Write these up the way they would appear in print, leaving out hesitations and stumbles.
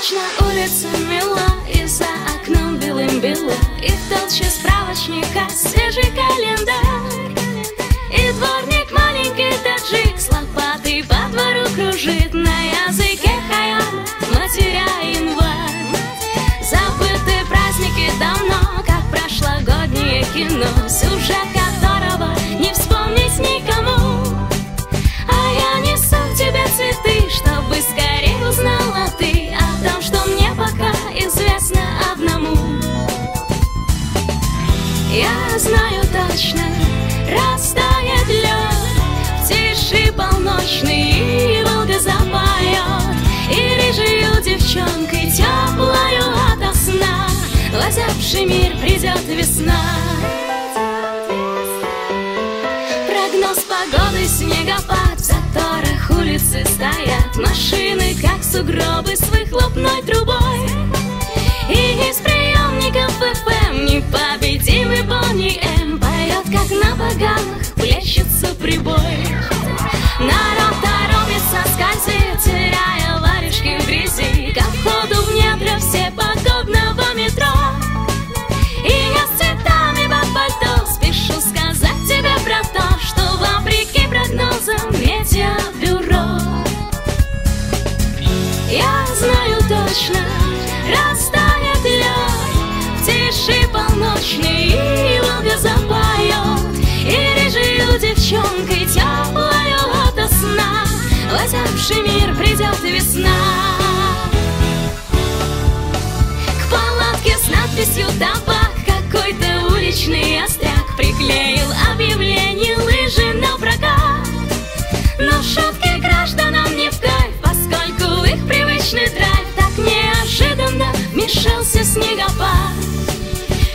точно, улица мила, и за окном белым-бело. И в толще справочника свежий календарь. И дворник маленький таджик с лопатой по двору кружит. На языке хайом матеря январь. Забыты праздники давно, как прошлогоднее кино, сюжет которого не вспомнить никому. А я несу к тебе цветы, чтобы скорее узнала ты о том, что мне пока известно одному. Я знаю точно, растает лед, в тиши полночной и Волга запоет, и рыжею девчонкой теплою ото сна в озябший мир придет весна. Прогноз погоды — снегопад, в заторах улицы стоят машины, как сугробы с выхлопной трубой, и из приемников ФМ непобедимый Бонни М поет, как на поганах плещется прибой. Народ торопится, скользит, теряя варежки в грязи, ко входу в недра все погодного метро. И я с цветами во пальто спешу сказать тебе про то, что вопреки прогнозам метеобюро. Я знаю точно, растает лед, в тиши полночной и Волга запоет, и рыжею девчонкой теплою ото сна в озябший мир придет весна. К палатке с надписью «Табак» какой-то уличный остряк приклеил объявление «Лыжи на прокат». Но шутки гражданам не в кайф, поскольку их привычный драйв так неожиданно вмешался снегопад.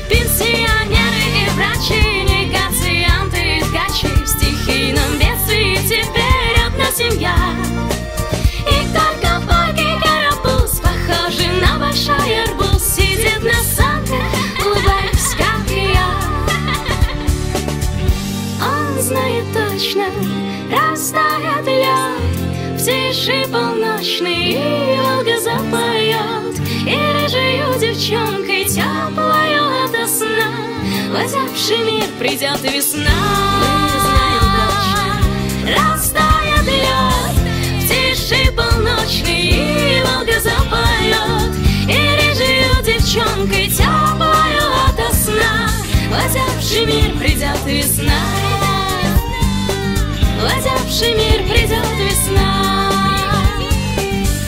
Пенсионеры и врачи, негацианты и ткачи, в стихийном бедствии теперь одна семья. И только Борький карапуз, похожий на большой арбуз, сидит на санке, улыбаясь, как и я. Он знает точно, растает лед, в тиши полночной и Волга запоет, и рыжею девчонкой теплою ото сна в озябший мир придет весна. Растает лед, в тиши полночной и Волга запоет, и рыжею девчонкой теплою ото сна в озябший мир придет весна. В озябший мир придет весна.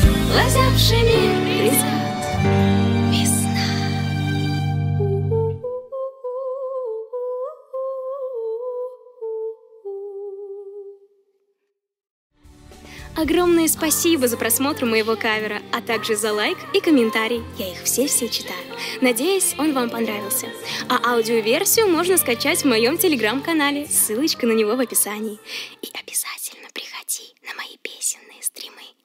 В озябший мир придет весна. Огромное спасибо за просмотр моего кавера, а также за лайк и комментарий. Я их все читаю. Надеюсь, он вам понравился. А аудиоверсию можно скачать в моем телеграм-канале. Ссылочка на него в описании. И обязательно приходи на мои песенные стримы.